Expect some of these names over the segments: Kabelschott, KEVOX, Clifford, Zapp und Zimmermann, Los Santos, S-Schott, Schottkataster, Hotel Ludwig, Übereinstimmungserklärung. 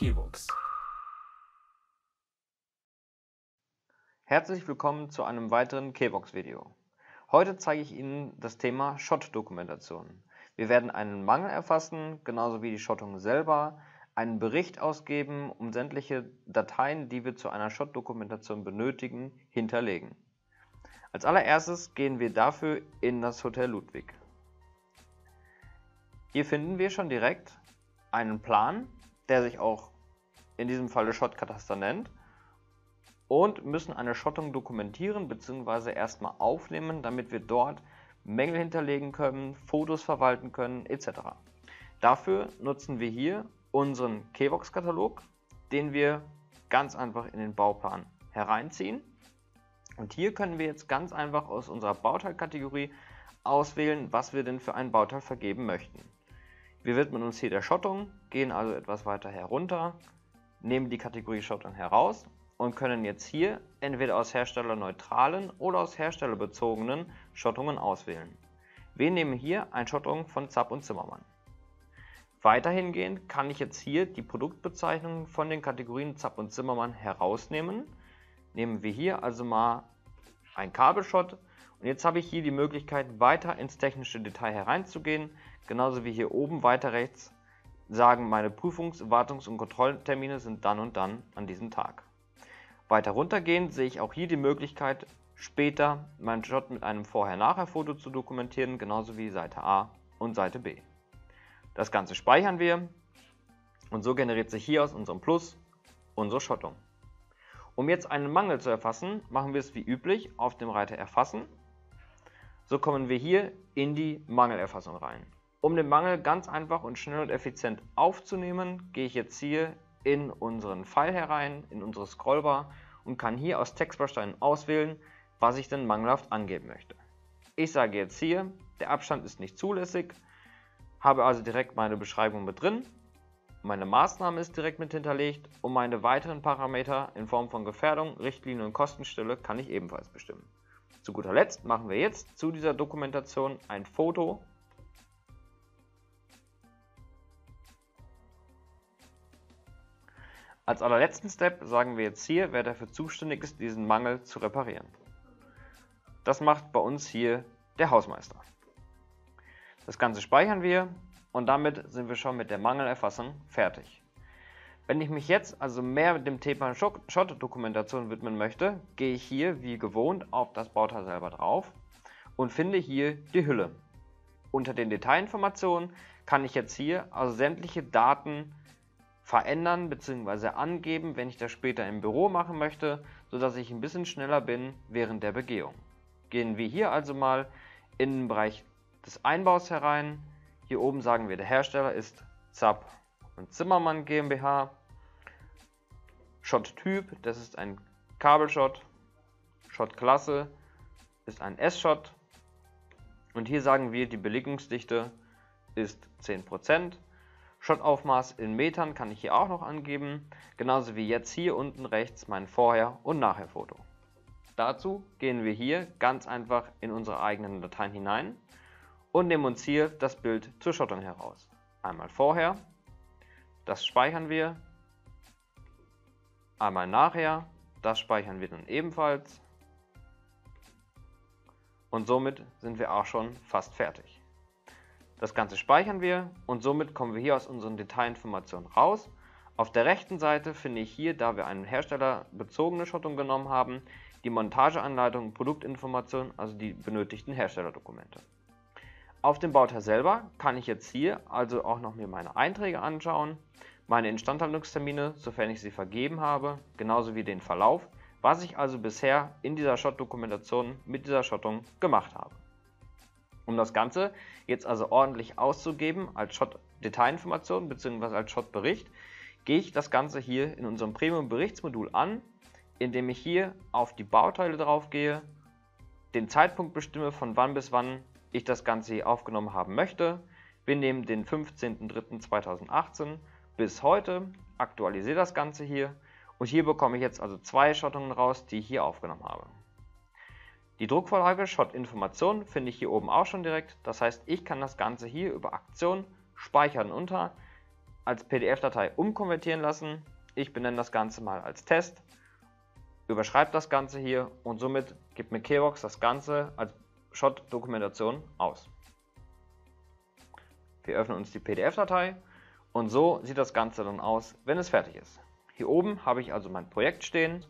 KEVOX. Herzlich willkommen zu einem weiteren KEVOX-Video. Heute zeige ich Ihnen das Thema Schott-Dokumentation. Wir werden einen Mangel erfassen, genauso wie die Schottung selber, einen Bericht ausgeben, um sämtliche Dateien, die wir zu einer Schott-Dokumentation benötigen, hinterlegen. Als allererstes gehen wir dafür in das Hotel Ludwig. Hier finden wir schon direkt einen Plan, der sich auch in diesem Falle Schottkataster nennt, und müssen eine Schottung dokumentieren bzw. erstmal aufnehmen, damit wir dort Mängel hinterlegen können, Fotos verwalten können etc. Dafür nutzen wir hier unseren KEVOX-Katalog, den wir ganz einfach in den Bauplan hereinziehen. Und hier können wir jetzt ganz einfach aus unserer Bauteilkategorie auswählen, was wir denn für ein Bauteil vergeben möchten. Wir widmen uns hier der Schottung, gehen also etwas weiter herunter, nehmen die Kategorie Schottung heraus und können jetzt hier entweder aus herstellerneutralen oder aus herstellerbezogenen Schottungen auswählen. Wir nehmen hier eine Schottung von Zapp und Zimmermann. Weiterhingehend kann ich jetzt hier die Produktbezeichnungen von den Kategorien Zapp und Zimmermann herausnehmen. Nehmen wir hier also mal ein Kabelschott. Und jetzt habe ich hier die Möglichkeit, weiter ins technische Detail hereinzugehen. Genauso wie hier oben weiter rechts sagen, meine Prüfungs-, Wartungs- und Kontrolltermine sind dann und dann an diesem Tag. Weiter runtergehend sehe ich auch hier die Möglichkeit, später meinen Schott mit einem Vorher-Nachher-Foto zu dokumentieren, genauso wie Seite A und Seite B. Das Ganze speichern wir und so generiert sich hier aus unserem Plus unsere Schottung. Um jetzt einen Mangel zu erfassen, machen wir es wie üblich auf dem Reiter Erfassen. So kommen wir hier in die Mangelerfassung rein. Um den Mangel ganz einfach und schnell und effizient aufzunehmen, gehe ich jetzt hier in unseren Pfeil herein, in unsere Scrollbar und kann hier aus Textbausteinen auswählen, was ich denn mangelhaft angeben möchte. Ich sage jetzt hier, der Abstand ist nicht zulässig, habe also direkt meine Beschreibung mit drin. Meine Maßnahme ist direkt mit hinterlegt und meine weiteren Parameter in Form von Gefährdung, Richtlinie und Kostenstelle kann ich ebenfalls bestimmen. Zu guter Letzt machen wir jetzt zu dieser Dokumentation ein Foto . Als allerletzten Step sagen wir jetzt hier, wer dafür zuständig ist, diesen Mangel zu reparieren. Das macht bei uns hier der Hausmeister. Das Ganze speichern wir und damit sind wir schon mit der Mangelerfassung fertig. Wenn ich mich jetzt also mehr mit dem Thema Schott-Dokumentation widmen möchte, gehe ich hier wie gewohnt auf das Bauteil selber drauf und finde hier die Hülle. Unter den Detailinformationen kann ich jetzt hier also sämtliche Daten verändern bzw. angeben, wenn ich das später im Büro machen möchte, sodass ich ein bisschen schneller bin während der Begehung. Gehen wir hier also mal in den Bereich des Einbaus herein. Hier oben sagen wir, der Hersteller ist Zapp und Zimmermann GmbH. Schott-Typ, das ist ein Kabelschott. Schott-Klasse ist ein S-Schott. Und hier sagen wir, die Belegungsdichte ist 10%. Schottaufmaß in Metern kann ich hier auch noch angeben, genauso wie jetzt hier unten rechts mein Vorher- und Nachher-Foto. Dazu gehen wir hier ganz einfach in unsere eigenen Dateien hinein und nehmen uns hier das Bild zur Schottung heraus. Einmal vorher, das speichern wir, einmal nachher, das speichern wir dann ebenfalls und somit sind wir auch schon fast fertig. Das Ganze speichern wir und somit kommen wir hier aus unseren Detailinformationen raus. Auf der rechten Seite finde ich hier, da wir eine herstellerbezogene Schottung genommen haben, die Montageanleitung, Produktinformationen, also die benötigten Herstellerdokumente. Auf dem Bauteil selber kann ich jetzt hier also auch noch mir meine Einträge anschauen, meine Instandhaltungstermine, sofern ich sie vergeben habe, genauso wie den Verlauf, was ich also bisher in dieser Schott-Dokumentation mit dieser Schottung gemacht habe. Um das Ganze jetzt also ordentlich auszugeben als Schott-Detailinformation bzw. als Schott-Bericht, gehe ich das Ganze hier in unserem Premium-Berichtsmodul an, indem ich hier auf die Bauteile drauf gehe, den Zeitpunkt bestimme, von wann bis wann ich das Ganze hier aufgenommen haben möchte. Wir nehmen den 15.03.2018 bis heute, aktualisiere das Ganze hier und hier bekomme ich jetzt also zwei Schottungen raus, die ich hier aufgenommen habe. Die Druckvorlage Schott-Information finde ich hier oben auch schon direkt, das heißt, ich kann das Ganze hier über Aktion speichern unter als PDF-Datei umkonvertieren lassen. Ich benenne das Ganze mal als Test, überschreibe das Ganze hier und somit gibt mir KEVOX das Ganze als Schott-Dokumentation aus. Wir öffnen uns die PDF-Datei und so sieht das Ganze dann aus, wenn es fertig ist. Hier oben habe ich also mein Projekt stehen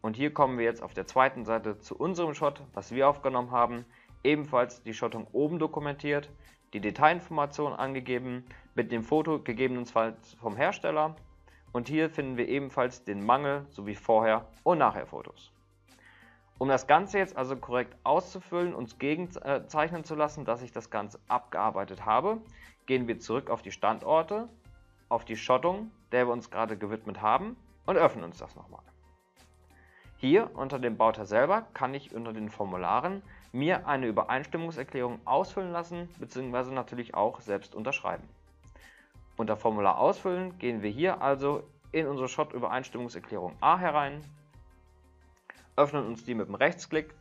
und hier kommen wir jetzt auf der zweiten Seite zu unserem Schott, was wir aufgenommen haben. Ebenfalls die Schottung oben dokumentiert, die Detailinformation angegeben, mit dem Foto gegebenenfalls vom Hersteller. Und hier finden wir ebenfalls den Mangel sowie Vorher- und Nachher-Fotos. Um das Ganze jetzt also korrekt auszufüllen und gegenzeichnen zu lassen, dass ich das Ganze abgearbeitet habe, gehen wir zurück auf die Standorte, auf die Schottung, der wir uns gerade gewidmet haben und öffnen uns das nochmal. Hier unter dem Bauteil selber kann ich unter den Formularen mir eine Übereinstimmungserklärung ausfüllen lassen bzw. natürlich auch selbst unterschreiben. Unter Formular ausfüllen gehen wir hier also in unsere Schott-Übereinstimmungserklärung A herein, öffnen uns die mit dem Rechtsklick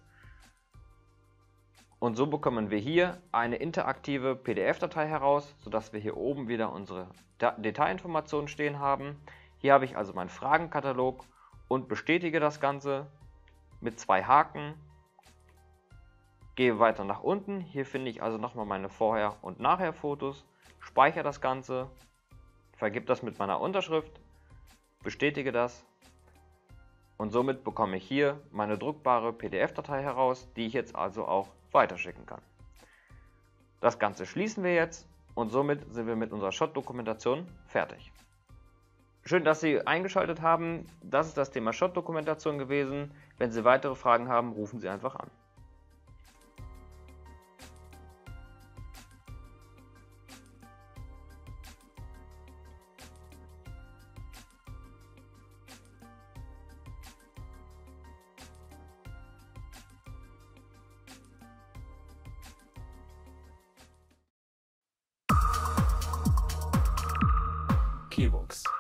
und so bekommen wir hier eine interaktive PDF-Datei heraus, sodass wir hier oben wieder unsere Detailinformationen stehen haben. Hier habe ich also meinen Fragenkatalog und bestätige das Ganze mit 2 Haken, gehe weiter nach unten, hier finde ich also nochmal meine Vorher- und Nachher-Fotos. Speichere das Ganze, vergib das mit meiner Unterschrift, bestätige das und somit bekomme ich hier meine druckbare PDF-Datei heraus, die ich jetzt also auch weiterschicken kann. Das Ganze schließen wir jetzt und somit sind wir mit unserer Schott-Dokumentation fertig. Schön, dass Sie eingeschaltet haben. Das ist das Thema Schott-Dokumentation gewesen. Wenn Sie weitere Fragen haben, rufen Sie einfach an. KEVOX